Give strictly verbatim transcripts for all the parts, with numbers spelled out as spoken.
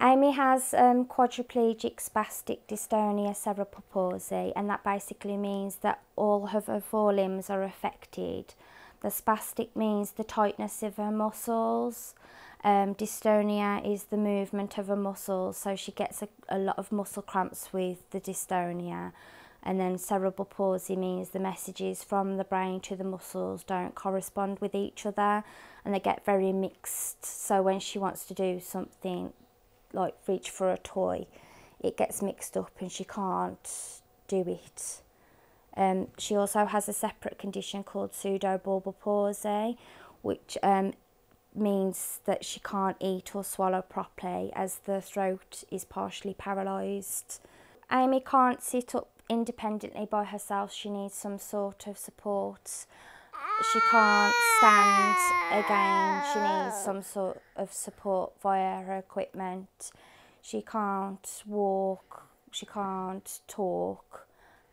Aimee has um, quadriplegic spastic dystonia cerebral palsy, and that basically means that all of her four limbs are affected. The spastic means the tightness of her muscles. Um, dystonia is the movement of her muscles, so she gets a, a lot of muscle cramps with the dystonia. And then cerebral palsy means the messages from the brain to the muscles don't correspond with each other, and they get very mixed. So when she wants to do something, like reach for a toy, it gets mixed up and she can't do it. Um, she also has a separate condition called pseudobulbar palsy, which um, means that she can't eat or swallow properly as the throat is partially paralysed. Aimee can't sit up independently by herself, she needs some sort of support. She can't stand again, she needs some sort of support via her equipment. She can't walk, she can't talk,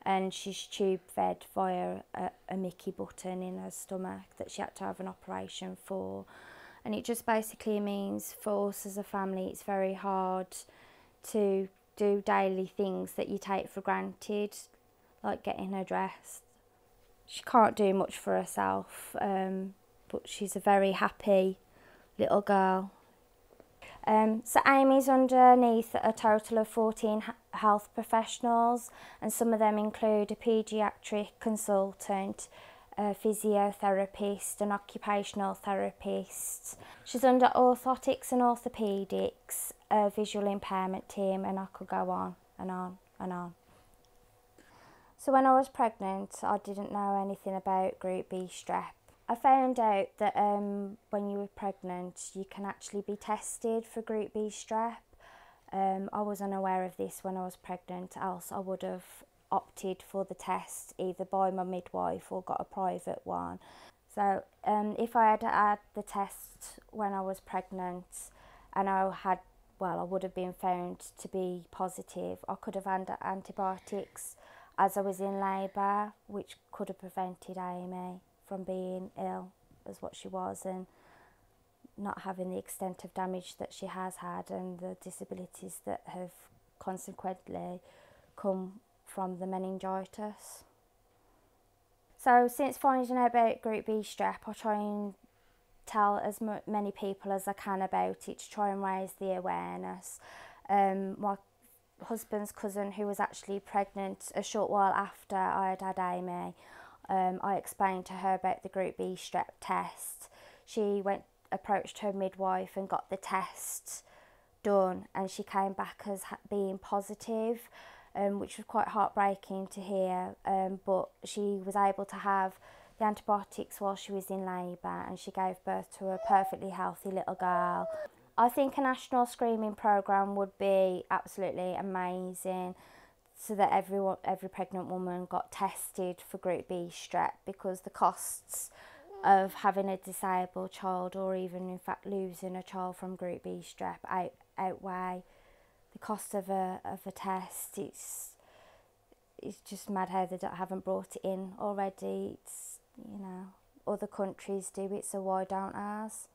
and she's tube fed via a, a Mickey button in her stomach that she had to have an operation for. And it just basically means for us as a family, it's very hard to do daily things that you take for granted, like getting her dressed. She can't do much for herself, um, but she's a very happy little girl. Um, so Aimee's underneath a total of fourteen health professionals, and some of them include a paediatric consultant, a physiotherapist, an occupational therapist. She's under orthotics and orthopaedics, a visual impairment team, and I could go on and on and on. So when I was pregnant, I didn't know anything about Group B strep. I found out that um, when you were pregnant, you can actually be tested for Group B strep. Um, I was unaware of this when I was pregnant, else I would have opted for the test either by my midwife or got a private one. So um, if I had had the test when I was pregnant and I had, well, I would have been found to be positive, I could have had antibiotics as I was in labour, which could have prevented Aimee from being ill as what she was and not having the extent of damage that she has had and the disabilities that have consequently come from the meningitis. So since finding out about Group B strep, I try and tell as many people as I can about it to try and raise the awareness. Um, my husband's cousin, who was actually pregnant a short while after I had had Aimee, um, I explained to her about the Group B strep test. She went, approached her midwife and got the test done, and she came back as ha being positive, um, which was quite heartbreaking to hear, um, but she was able to have the antibiotics while she was in labour, and she gave birth to a perfectly healthy little girl. I think a national screening programme would be absolutely amazing, so that everyone, every pregnant woman got tested for Group B strep, because the costs of having a disabled child, or even in fact losing a child from Group B strep, out, outweigh the cost of a, of a test. It's, it's just mad how they don't, haven't brought it in already. It's, you know, other countries do it, so why don't ours?